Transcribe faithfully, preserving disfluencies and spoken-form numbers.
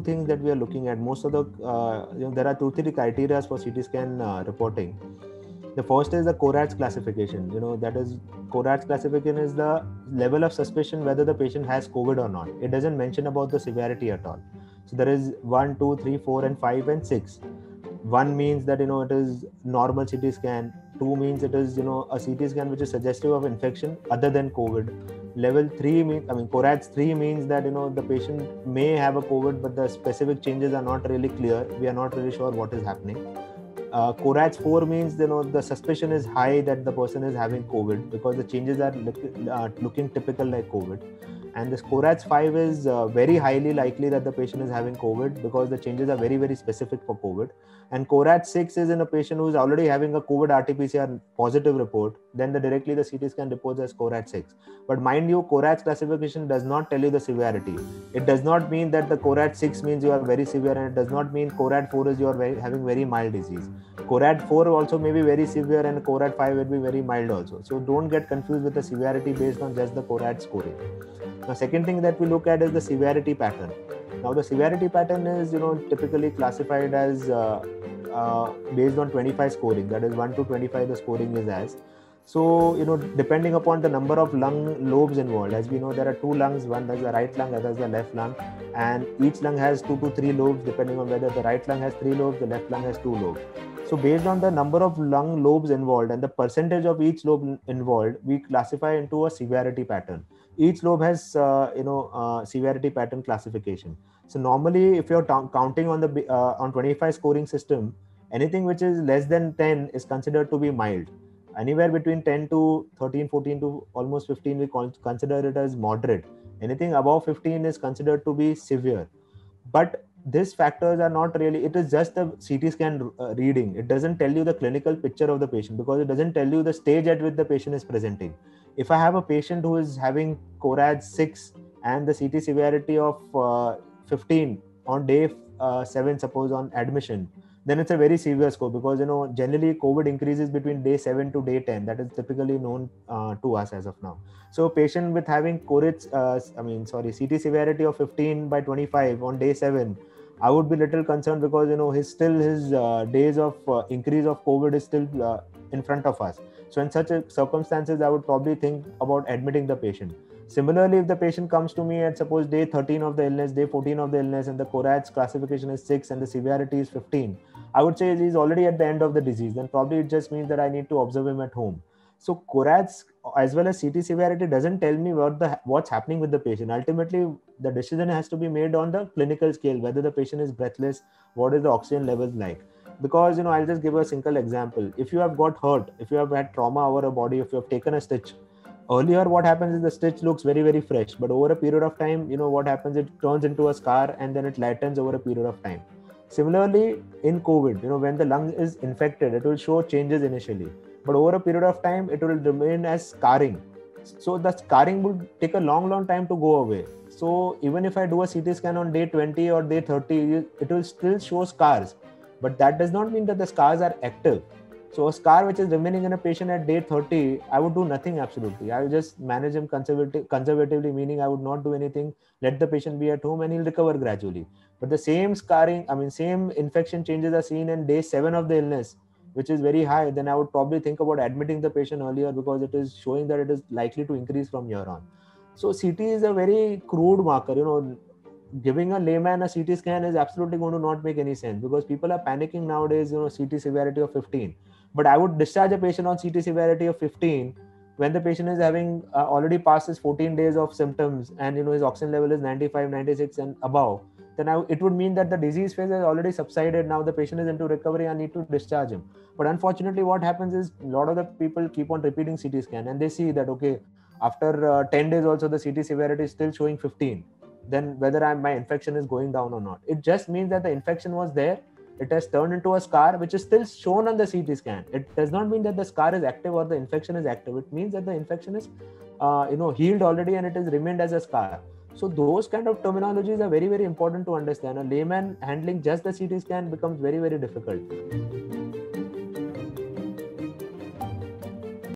two things that we are looking at. Most of the uh, you know, there are two three criteria for C T scan uh, reporting. The first is the C O RADS classification. You know, that is, C O RADS classification is the level of suspicion whether the patient has COVID or not. It doesn't mention about the severity at all. So there is one, two, three, four, and five, and six. One means that, you know, it is normal C T scan. Two means it is, you know, a C T scan which is suggestive of infection other than COVID. Level three means, I mean, C O RADS three means that, you know, the patient may have a COVID, but the specific changes are not really clear. We are not really sure what is happening. Uh, C O RADS four means, you know, the suspicion is high that the person is having COVID because the changes are look, uh, looking typical like COVID. And this C O RADS five is uh, very highly likely that the patient is having COVID because the changes are very, very specific for COVID. And C O RADS six is in a patient who is already having a COVID R T P C R positive report, then the, directly the C T scan reports as C O RADS six. But mind you, C O RADS classification does not tell you the severity. It does not mean that the C O RADS six means you are very severe, and it does not mean C O RADS four is you are very, having very mild disease. C O RAD four also may be very severe, and C O RAD five will be very mild also. So don't get confused with the severity based on just the C O RAD scoring. The second thing that we look at is the severity pattern. Now the severity pattern is, you know, typically classified as uh, uh, based on twenty-five scoring. That is one to twenty-five the scoring is as. So, you know, depending upon the number of lung lobes involved, as we know there are two lungs, one is the right lung, other is the left lung, and each lung has two to three lobes depending on whether the right lung has three lobes, the left lung has two lobes. So based on the number of lung lobes involved and the percentage of each lobe involved, we classify into a severity pattern. Each lobe has, uh, you know, uh, severity pattern classification. So normally, if you're t- counting on the uh, on twenty-five scoring system, anything which is less than ten is considered to be mild. Anywhere between ten to thirteen, fourteen to almost fifteen, we consider it as moderate. Anything above fifteen is considered to be severe. But these factors are not really, it is just the C T scan uh, reading. It doesn't tell you the clinical picture of the patient because it doesn't tell you the stage at which the patient is presenting. If I have a patient who is having C O RADS six and the C T severity of uh, fifteen on day uh, seven, suppose on admission, then it's a very severe score because, you know, generally COVID increases between day seven to day ten. That is typically known uh, to us as of now. So a patient with having C O RADS, uh, I mean, sorry, C T severity of fifteen by twenty-five on day seven, I would be little concerned because, you know, his still his uh, days of uh, increase of COVID is still uh, in front of us. So in such a circumstances, I would probably think about admitting the patient. Similarly, if the patient comes to me at suppose day thirteen of the illness, day fourteen of the illness, and the C O RADS classification is six and the severity is fifteen, I would say he's already at the end of the disease. Then probably it just means that I need to observe him at home. So C O RADS as well as C T severity doesn't tell me what the what's happening with the patient. Ultimately, the decision has to be made on the clinical scale, whether the patient is breathless, what is the oxygen levels like. Because, you know, I'll just give a single example. If you have got hurt, if you have had trauma over a body, if you have taken a stitch, earlier, what happens is the stitch looks very, very fresh, but over a period of time, you know, what happens, it turns into a scar and then it lightens over a period of time. Similarly, in COVID, you know, when the lung is infected, it will show changes initially, but over a period of time, it will remain as scarring. So the scarring will take a long, long time to go away. So even if I do a C T scan on day twenty or day thirty, it will still show scars, but that does not mean that the scars are active. So a scar which is remaining in a patient at day thirty, I would do nothing absolutely. I would just manage him conservative, conservatively, meaning I would not do anything, let the patient be at home and he'll recover gradually. But the same scarring, I mean, same infection changes are seen in day seven of the illness, which is very high, then I would probably think about admitting the patient earlier because it is showing that it is likely to increase from here on. So C T is a very crude marker, you know. Giving a layman a C T scan is absolutely going to not make any sense because people are panicking nowadays, you know, C T severity of fifteen. But I would discharge a patient on C T severity of fifteen when the patient is having uh, already passed his fourteen days of symptoms and, you know, his oxygen level is ninety-five, ninety-six and above. Then I, it would mean that the disease phase has already subsided. Now the patient is into recovery. I need to discharge him. But unfortunately, what happens is a lot of the people keep on repeating C T scan and they see that, okay, after uh, ten days also the C T severity is still showing fifteen. Then whether I'm, my infection is going down or not. It just means that the infection was there. It has turned into a scar, which is still shown on the C T scan. It does not mean that the scar is active or the infection is active. It means that the infection is, uh, you know, healed already and it has remained as a scar. So those kind of terminologies are very, very important to understand. A layman handling just the C T scan becomes very, very difficult.